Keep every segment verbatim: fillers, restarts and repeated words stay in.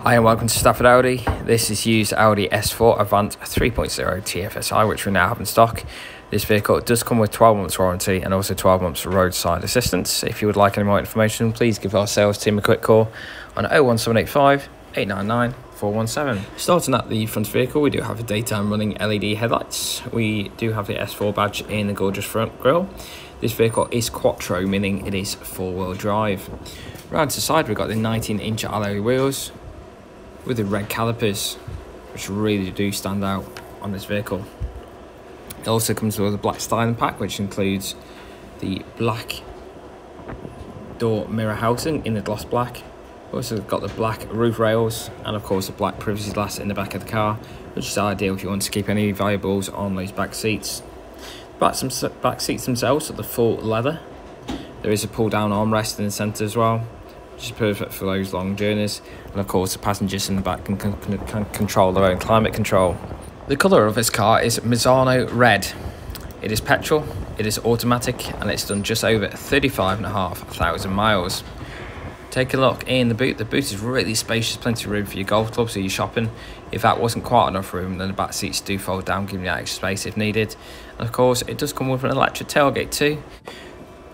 Hi and welcome to Stafford Audi. This is used Audi S four Avant three point oh T F S I, which we now have in stock. This vehicle does come with twelve months warranty and also twelve months roadside assistance. If you would like any more information, please give our sales team a quick call on oh one seven eight five, eight nine nine, four one seven. Starting at the front vehicle, we do have a daytime running L E D headlights. We do have the S four badge in the gorgeous front grille. This vehicle is quattro, meaning it is four-wheel drive. Round to the side, we've got the nineteen inch alloy wheels with the red calipers, which really do stand out on this vehicle. It also comes with a black styling pack, which includes the black door mirror housing in the gloss black. We've also got the black roof rails and of course the black privacy glass in the back of the car, which is ideal if you want to keep any valuables on those back seats. Back, some, back seats themselves are the full leather. There is a pull down armrest in the centre as well, which is perfect for those long journeys. And of course the passengers in the back can, can, can control their own climate control. The colour of this car is Misano Red. It is petrol, it is automatic, and it's done just over thirty-five and a half thousand miles. Take a look in the boot. The boot is really spacious, plenty of room for your golf clubs or your shopping. If that wasn't quite enough room, then the back seats do fold down, giving you extra space if needed. And of course, it does come with an electric tailgate too.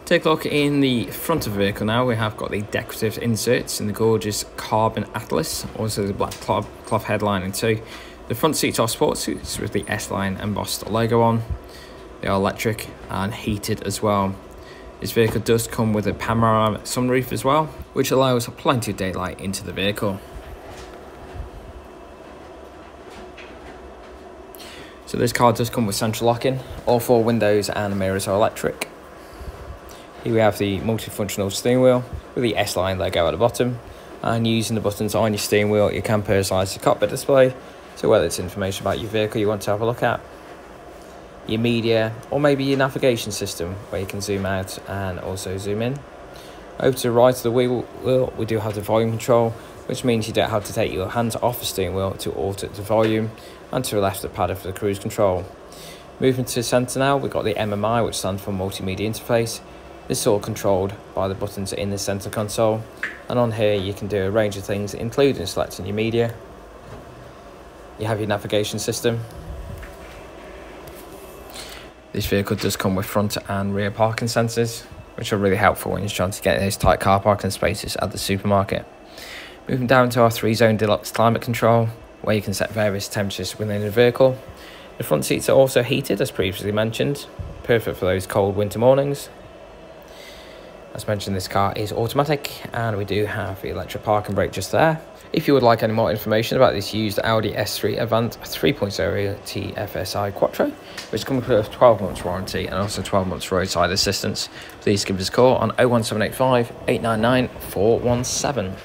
Take a look in the front of the vehicle now. We have got the decorative inserts in the gorgeous carbon atlas, also the black cloth, cloth headlining too. The front seats are sports seats with the S-Line embossed logo on. They are electric and heated as well. This vehicle does come with a panoramic sunroof as well, which allows plenty of daylight into the vehicle. So this car does come with central locking. All four windows and mirrors are electric. Here we have the multifunctional steering wheel with the S-Line logo at the bottom. And using the buttons on your steering wheel, you can personalise the cockpit display, so whether it's information about your vehicle you want to have a look at, your media, or maybe your navigation system, where you can zoom out and also zoom in. Over to the right of the wheel, we do have the volume control, which means you don't have to take your hands off the steering wheel to alter the volume, and to the left the paddle for the cruise control. Moving to the centre now, we've got the M M I, which stands for Multimedia Interface. This is all controlled by the buttons in the centre console, and on here you can do a range of things, including selecting your media. You have your navigation system. This vehicle does come with front and rear parking sensors, which are really helpful when you're trying to get those tight car parking spaces at the supermarket. Moving down to our three-zone deluxe climate control, where you can set various temperatures within the vehicle. The front seats are also heated, as previously mentioned, perfect for those cold winter mornings. As mentioned, this car is automatic, and we do have the electric parking brake just there. If you would like any more information about this used Audi S three Avant three point oh T F S I Quattro, which comes with a twelve months warranty and also twelve months roadside assistance, please give us a call on oh one seven eight five, eight nine nine, four one seven.